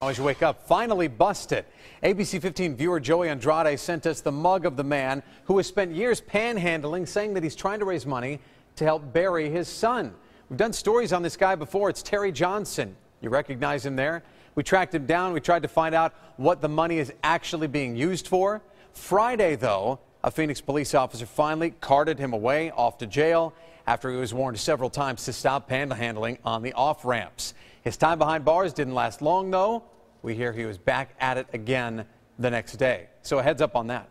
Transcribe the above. Always you wake up, finally busted. ABC15 viewer Joey Andrade sent us the mug of the man who has spent years panhandling, saying that he's trying to raise money to help bury his son. We've done stories on this guy before. It's Terry Johnson. You recognize him there? We tracked him down. We tried to find out what the money is actually being used for. Friday, though, a Phoenix police officer finally carted him away off to jail after he was warned several times to stop panhandling on the off-ramps. His time behind bars didn't last long, though. We hear he was back at it again the next day. So a heads up on that.